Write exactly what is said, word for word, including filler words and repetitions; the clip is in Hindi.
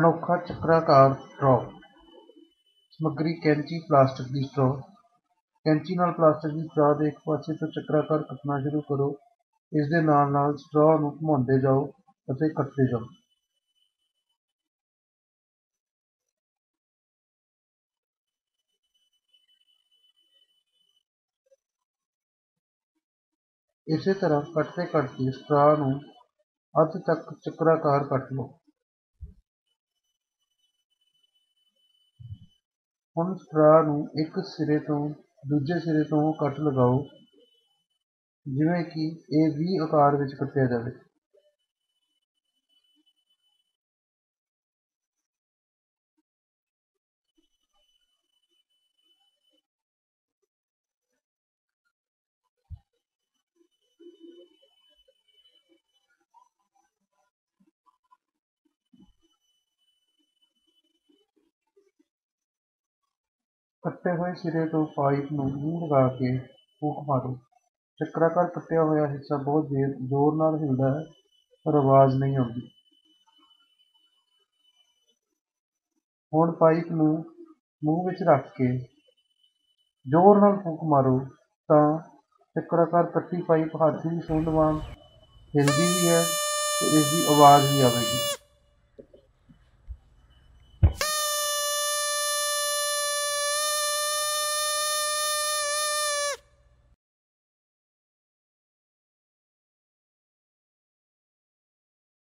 अनोखा चक्राकार ड्रॉ। ਸਮੱਗਰੀ कैंची प्लास्टिक की स्ट्रॉ। कैंची नाल प्लास्टिक की स्ट्रॉ के एक पासे तो चक्राकार कटना शुरू करो। इस दे नाल नाल स्ट्रॉ नूं घुमाते जाओ अते कटते जाओ। इसे तरह कटते कटते स्ट्रॉ नूं अंत तक चक्राकार कट लो। हम स्ट्रा नूं एक सिरे तो दूजे सिरे तो कट लगाओ जिवें कि ए वी आकार विच कटिया जाए। कट्टे हुए सिरे तो पाइप में मूंह लगा के फूक मारो। चक्राकार कटिया हुआ हिस्सा बहुत देर जोर नाल हिलता है पर आवाज़ नहीं आती। हुण पाइप में मूँह विच रख के जोर नाल फूक मारो तो चक्राकार कट्टी पाइप हाथी सूंड वांग हिलती भी है तो इसकी आवाज़ भी आएगी।